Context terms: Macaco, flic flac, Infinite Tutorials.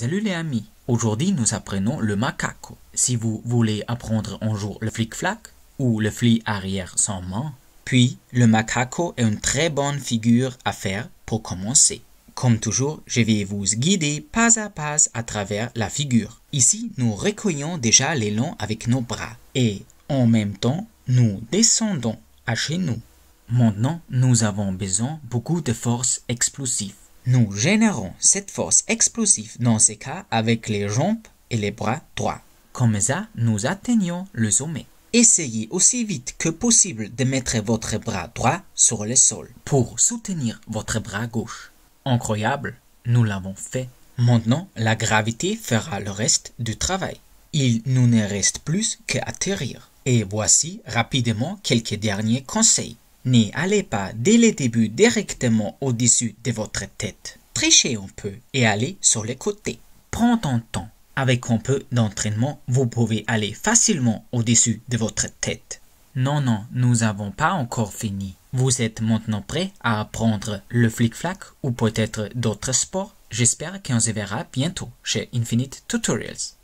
Salut les amis, aujourd'hui nous apprenons le macaco. Si vous voulez apprendre un jour le flic flac ou le flic arrière sans main, puis le macaco est une très bonne figure à faire pour commencer. Comme toujours, je vais vous guider pas à pas à travers la figure. Ici, nous recueillons déjà l'élan avec nos bras et en même temps, nous descendons à chez nous. Maintenant, nous avons besoin beaucoup de force explosive. Nous générons cette force explosive dans ces cas avec les jambes et les bras droits. Comme ça, nous atteignons le sommet. Essayez aussi vite que possible de mettre votre bras droit sur le sol pour soutenir votre bras gauche. Incroyable, nous l'avons fait. Maintenant, la gravité fera le reste du travail. Il nous ne reste plus qu'à atterrir. Et voici rapidement quelques derniers conseils. N'allez pas dès le début directement au-dessus de votre tête. Trichez un peu et allez sur les côtés. Prends ton temps. Avec un peu d'entraînement, vous pouvez aller facilement au-dessus de votre tête. Non, nous n'avons pas encore fini. Vous êtes maintenant prêt à apprendre le flic-flac ou peut-être d'autres sports? J'espère qu'on se verra bientôt chez Infinite Tutorials.